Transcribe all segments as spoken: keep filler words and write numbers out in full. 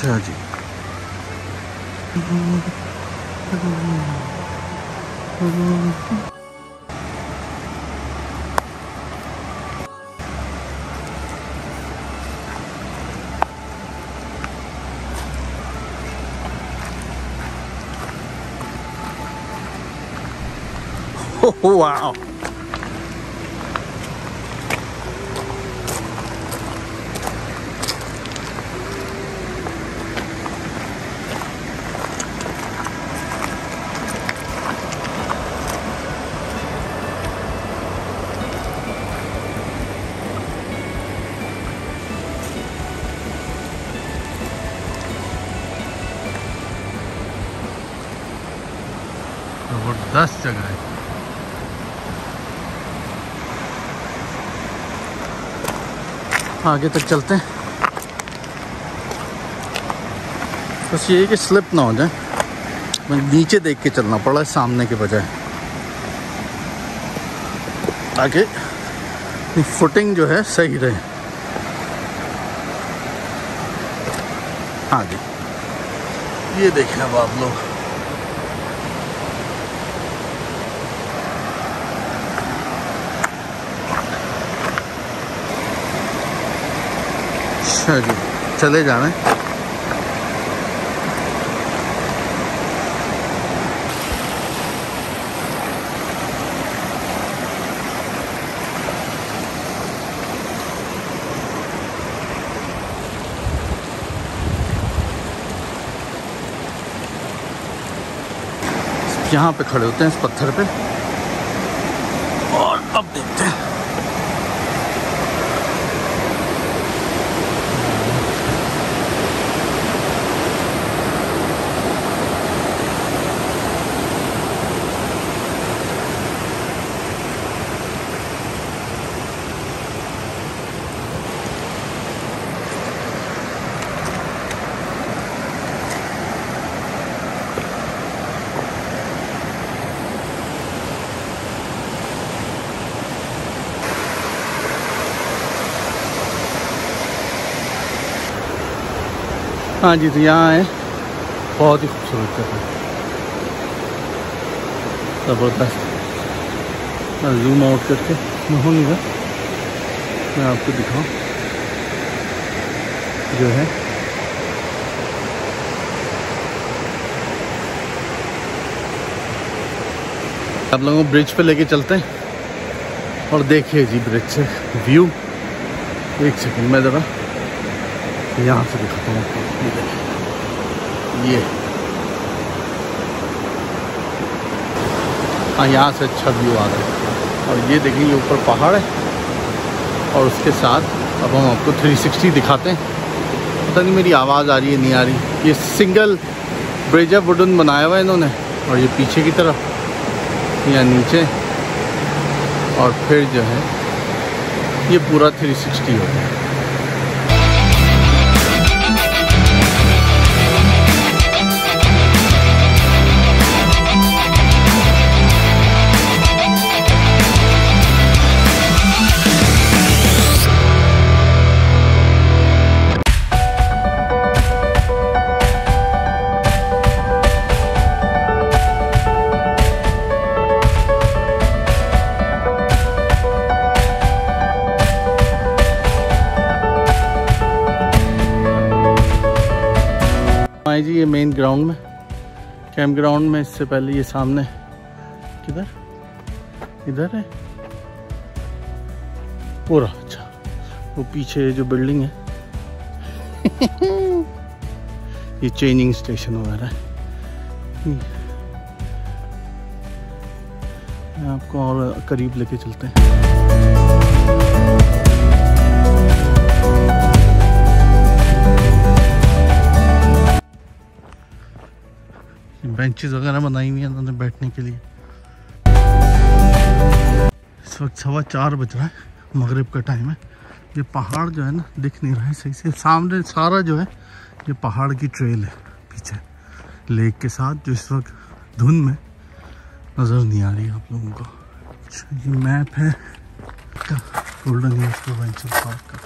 अच्छा जी, oh, wow. जबरदस्त जगह है। आगे तक चलते हैं, बस यही कि स्लिप ना हो जाए। नीचे देख के चलना पड़ा सामने के बजाय, ताकि फुटिंग जो है सही रहे। हाँ जी, ये देखना आप लोग, जी चले जा रहे हैं। यहाँ पे खड़े होते हैं इस पत्थर पे, और अब देखते हैं। हाँ जी, तो यहाँ है, बहुत ही खूबसूरत जगह है, ज़बरदस्त। मैं जूम आउट करके होंगे मैं आपको दिखाऊं जो है। आप लोगों को ब्रिज पे लेके चलते हैं और देखिए जी ब्रिज से व्यू। एक सेकंड में ज़रा यहाँ से दिखाता हूँ आपको, ये हाँ यहाँ से अच्छा व्यू आ रहा है। और ये देखिए ऊपर पहाड़ है, और उसके साथ अब हम आपको तीन सौ साठ दिखाते हैं। पता नहीं मेरी आवाज़ आ रही है नहीं आ रही। ये सिंगल ब्रिज ऑफ वुडन बनाया हुआ है इन्होंने, और ये पीछे की तरफ या नीचे, और फिर जो है ये पूरा तीन सौ साठ होता है। जी ये मेन ग्राउंड में, कैंप ग्राउंड में, इससे पहले ये सामने किधर इधर है पूरा। अच्छा, वो पीछे जो बिल्डिंग है ये चेंजिंग स्टेशन वगैरह है। आपको और करीब लेके चलते हैं। बेंचेस वगैरह बनाई हुई हैं उन्होंने बैठने के लिए। इस वक्त सवा चार बज रहा है, मगरिब का टाइम है। ये पहाड़ जो है ना दिख नहीं रहा है सही से। सामने सारा जो है ये पहाड़ की ट्रेल है पीछे लेक के साथ, जो इस वक्त धुंध में नज़र नहीं आ रही है आप लोगों को। अच्छा, ये मैप है गोल्डन हिल्स प्रोवेंचर पार्क का।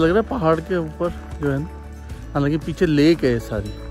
लग रहा है पहाड़ के ऊपर जो है ना, हालांकि पीछे लेक है सारी।